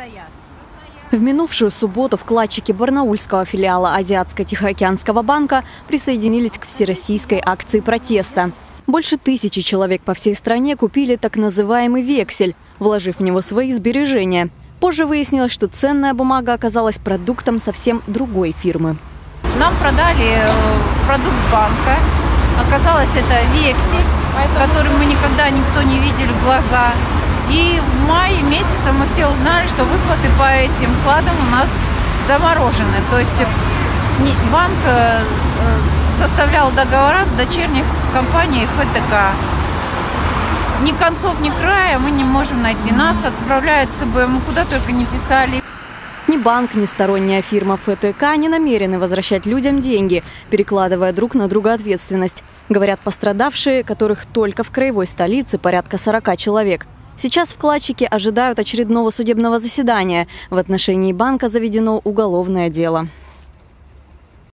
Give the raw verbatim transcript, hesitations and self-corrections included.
стоят. В минувшую субботу вкладчики барнаульского филиала Азиатско-Тихоокеанского банка присоединились к всероссийской акции протеста. Больше тысячи человек по всей стране купили так называемый вексель, вложив в него свои сбережения. Позже выяснилось, что ценная бумага оказалась продуктом совсем другой фирмы. Нам продали продукт банка. Оказалось, это вексель, который мы никогда никто не видели в глаза. И в мае месяце мы все узнали, что выплаты по этим вкладам у нас заморожены. То есть банк составлял договора с дочерней компанией Ф Т К. Ни концов, ни края мы не можем найти. Нас отправляют с собой, мы куда только не писали. Ни банк, ни сторонняя фирма Ф Т К не намерены возвращать людям деньги, перекладывая друг на друга ответственность. Говорят пострадавшие, которых только в краевой столице порядка сорока человек. Сейчас вкладчики ожидают очередного судебного заседания. В отношении банка заведено уголовное дело.